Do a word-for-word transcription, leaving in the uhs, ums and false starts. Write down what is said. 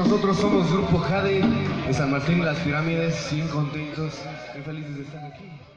Nosotros somos Grupo Jade de San Martín de las Pirámides, bien contentos, bien felices de estar aquí.